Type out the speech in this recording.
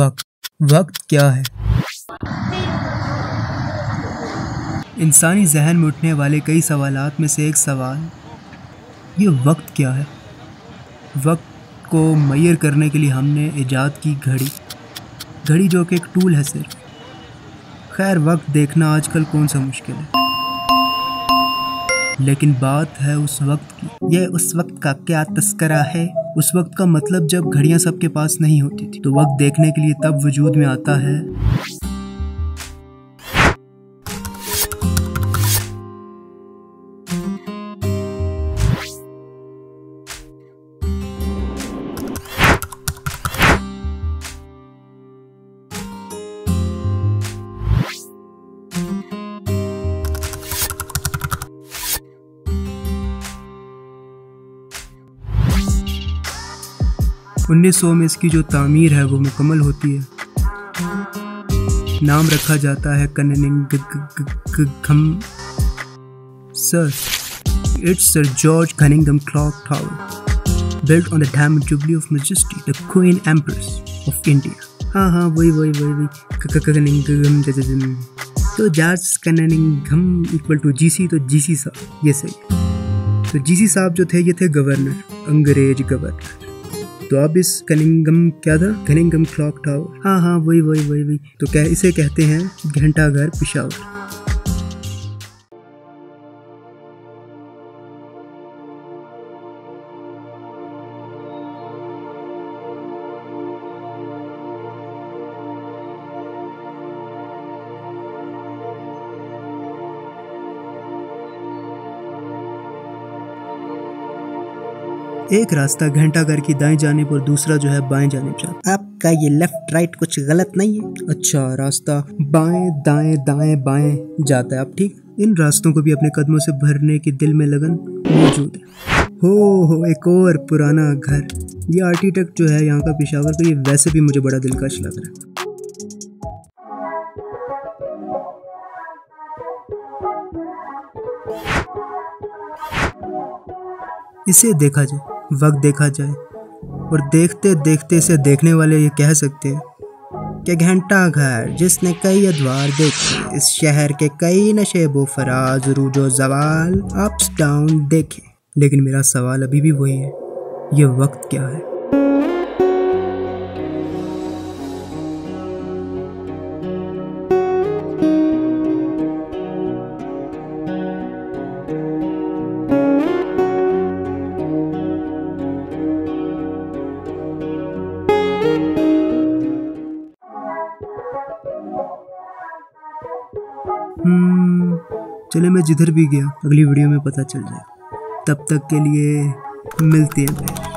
वक्त, वक्त क्या है? इंसानी जहन में उठने वाले कई सवालात में से एक सवाल ये वक्त क्या है। वक्त को मैयर करने के लिए हमने इजाद की घड़ी जो कि एक टूल है सिर्फ। खैर, वक्त देखना आजकल कौन सा मुश्किल है, लेकिन बात है उस वक्त की। यह उस वक्त का क्या तस्करा है। उस वक्त का मतलब जब घड़ियां सबके पास नहीं होती थी, तो वक्त देखने के लिए तब वजूद में आता है उन्नीस सौ में। इसकी जो तामीर है वो मुकम्मल होती है। नाम रखा जाता है Cunningham sir. It's sir George Cunningham clock tower, built on the diamond jubilee of majesty the queen empress of India. हाँ, वही कनिंघम। तो George Cunningham equal to GC, तो जीसी साहब, ये सही। तो जीसी साहब जो थे, ये थे गवर्नर, अंग्रेज गवर्नर। तो अब इस कनिंघम क्या था? Cunningham clock tower. हाँ, वही। तो क्या इसे कहते हैं घंटा घर पेशावर। एक रास्ता घंटा घर की दाएं जानिब और दूसरा जो है बाएं जानिब जाता। आपका ये लेफ्ट राइट कुछ गलत नहीं है? अच्छा, रास्ता बाएं दाएं दाएं बाएं जाता है। आप ठीक, इन रास्तों को भी अपने कदमों से भरने की दिल में लगन मौजूद है। हो, एक और पुराना घर। ये आर्किटेक्ट जो है यहाँ का पेशावर का, ये वैसे भी मुझे बड़ा दिलकश लग रहा है। इसे देखा जाए, वक्त देखा जाए, और देखते देखते इसे देखने वाले ये कह सकते हैं कि घंटा घर जिसने कई अदवार देखे, इस शहर के कई नशेबो फराज, रूजो जवाल, अप्स डाउन देखे, लेकिन मेरा सवाल अभी भी वही है, ये वक्त क्या है? चले, मैं जिधर भी गया अगली वीडियो में पता चल जाए। तब तक के लिए मिलते हैं।